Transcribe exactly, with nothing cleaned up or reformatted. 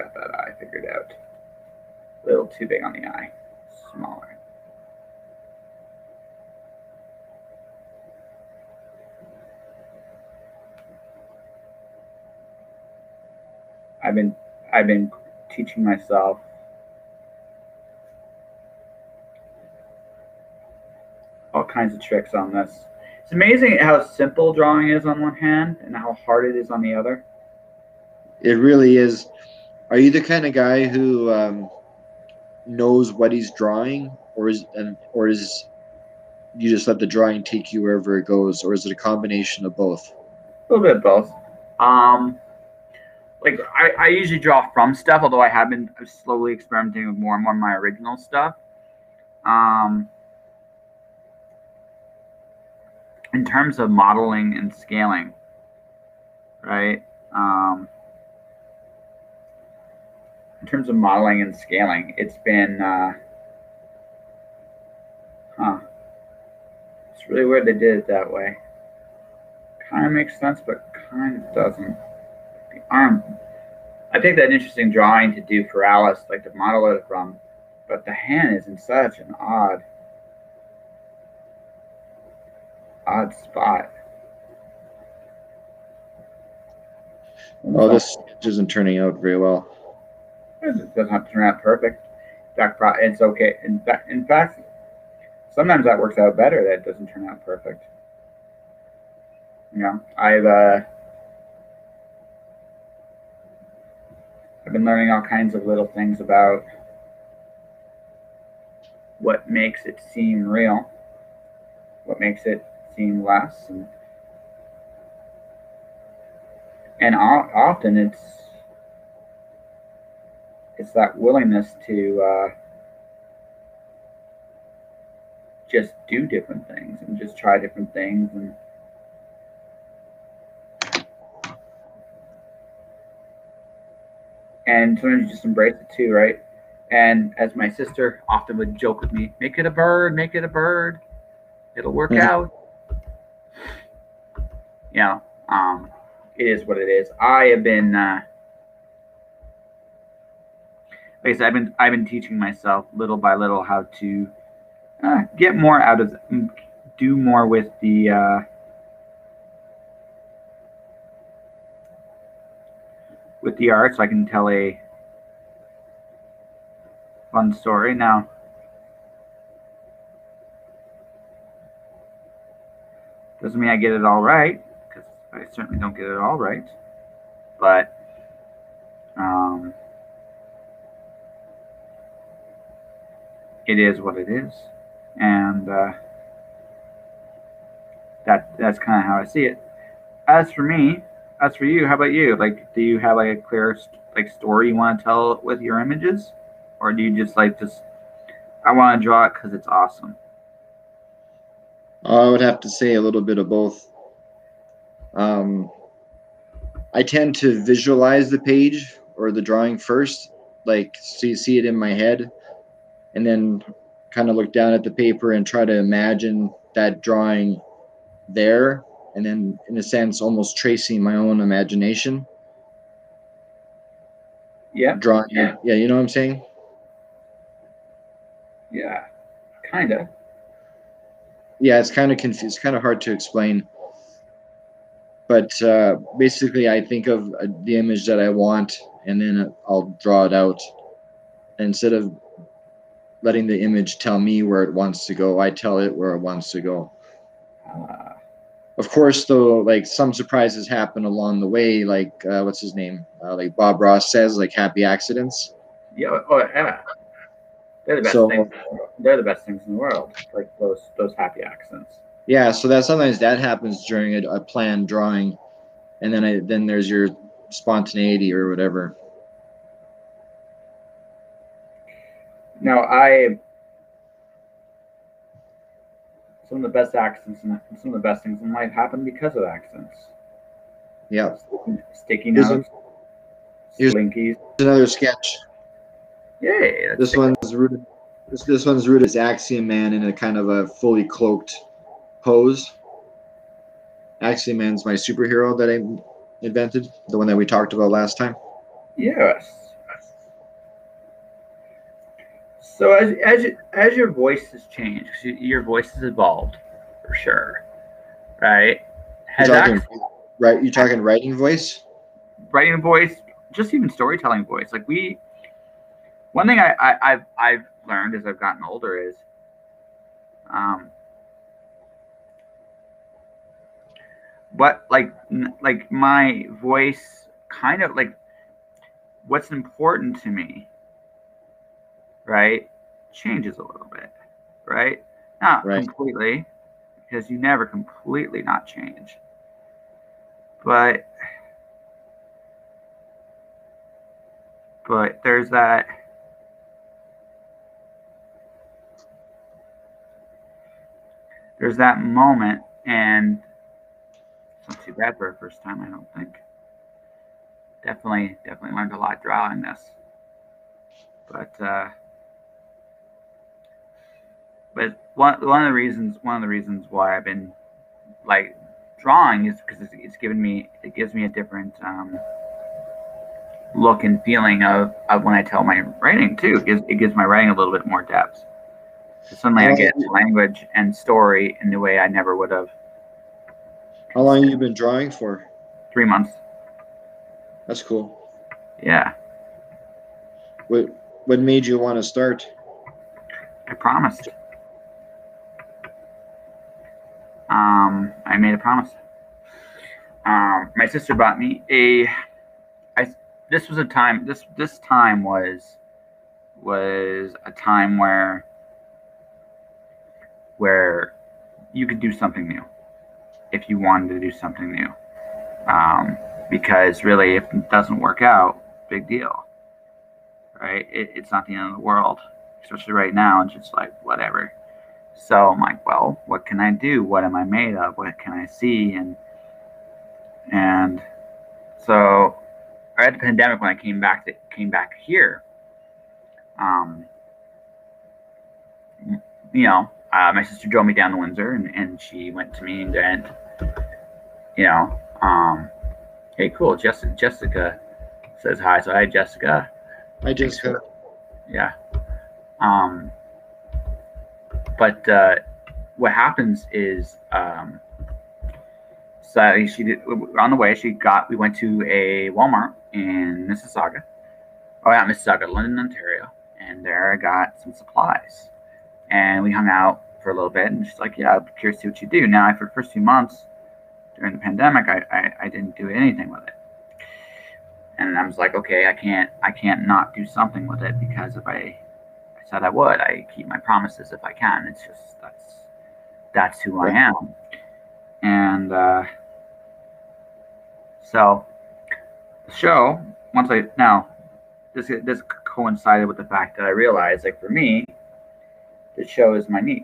got that eye figured out. A little too big on the eye. Smaller. I've been I've been teaching myself all kinds of tricks on this. It's amazing how simple drawing is on one hand and how hard it is on the other. It really is. Are you the kind of guy who um, knows what he's drawing, or is and or is you just let the drawing take you wherever it goes, or is it a combination of both? A little bit of both. Um, like I, I usually draw from stuff, although I have been slowly experimenting with more and more of my original stuff. Um, in terms of modeling and scaling, right? Um, in terms of modeling and scaling, it's been, uh, huh, it's really weird they did it that way. Kind of makes sense, but kind of doesn't. The arm, I think that interesting drawing to do for Alice, like to model it from, but the hand is in such an odd, odd spot. Oh, this isn't turning out very well. It doesn't have to turn out perfect. In fact, it's okay. In fact, in fact, sometimes that works out better that it doesn't turn out perfect. You know, I've uh, I've been learning all kinds of little things about what makes it seem real, what makes it seem less, and and often it's it's that willingness to uh, just do different things and just try different things, and and sometimes you just embrace it too, right? And as my sister often would joke with me, "Make it a bird, make it a bird, it'll work yeah. out." Yeah. Um, it is what it is. I have been, uh, like I said, I've been, I've been teaching myself little by little how to uh, get more out of, do more with the, uh, with the art, so I can tell a fun story now. Doesn't mean I get it all right. I certainly don't get it all right, but um, it is what it is, and uh, that that's kind of how I see it. As for me, as for you, how about you? Like, do you have like a clear like story you want to tell with your images, or do you just like just I want to draw it because it's awesome? I would have to say a little bit of both. Um, I tend to visualize the page or the drawing first, like see, see it in my head, and then kind of look down at the paper and try to imagine that drawing there, and then in a sense almost tracing my own imagination. Yeah. Drawing. Yeah. Yeah, you know what I'm saying? Yeah, kind of. Yeah, it's kind of confused. It's kind of hard to explain. But uh, basically, I think of uh, the image that I want, and then I'll draw it out. Instead of letting the image tell me where it wants to go, I tell it where it wants to go. Uh, of course, though, like some surprises happen along the way. Like uh, what's his name? Uh, like Bob Ross says, like happy accidents. Yeah. Oh, yeah. They're the best so, things. They're the best things in the world. Like those those happy accidents. Yeah, so that sometimes that happens during a, a planned drawing, and then I, then there's your spontaneity or whatever. Now, I some of the best accidents and some of the best things in life happen because of accidents. Yeah, sticky notes, slinkies. Here's another sketch. Yay! This one's rooted. This this one's rooted as Axiom Man in a kind of a fully cloaked pose. Axiom Man's my superhero that I invented, the one that we talked about last time. Yes, So as as as your voice has changed, cause your voice has evolved for sure, right? Has you're talking, access, right? You're talking writing voice, writing voice, just even storytelling voice. Like we, one thing I, I I've I've learned as I've gotten older is, um, what like like my voice kind of like what's important to me, right, changes a little bit, right? Not right. completely, because you never completely not change. But but there's that there's that moment, and it's not too bad for a first time, I don't think. Definitely, definitely learned a lot drawing this, but. Uh, But one one of the reasons one of the reasons why I've been like drawing is because it's, it's given me it gives me a different um, look and feeling of, of when I tell my writing too. It gives, it gives my writing a little bit more depth. So suddenly I get language and story in the way I never would have. How long have you been drawing for? Three months. That's cool. Yeah. What what made you want to start? I promised. Um, I made a promise. Um, my sister bought me a. I this was a time. This this time was was a time where where you could do something new if you wanted to do something new. Um, because really, if it doesn't work out, big deal, right? It, it's not the end of the world, especially right now. It's just like whatever. So I'm like, well, what can I do? What am I made of? What can I see? And and so I had the pandemic when I came back to came back here. Um, you know, uh, my sister drove me down to Windsor, and, and she went to me and went, you know, um, hey, cool, Jessica, Jessica says hi. So hi, Jessica. Hi, Jessica. Yeah. Um. But uh, what happens is, um, so she did, on the way, she got, we went to a Walmart in Mississauga. Oh, not Mississauga, London, Ontario. And there I got some supplies. And we hung out for a little bit. And she's like, yeah, I'm curious to see what you do. Now, for the first few months during the pandemic, I, I, I didn't do anything with it. And I was like, okay, I can't, I can't not do something with it, because if I... said I would. I keep my promises if I can. It's just that's that's who I am. And uh, so the show, once I now this this coincided with the fact that I realized, like for me, the show is my niche.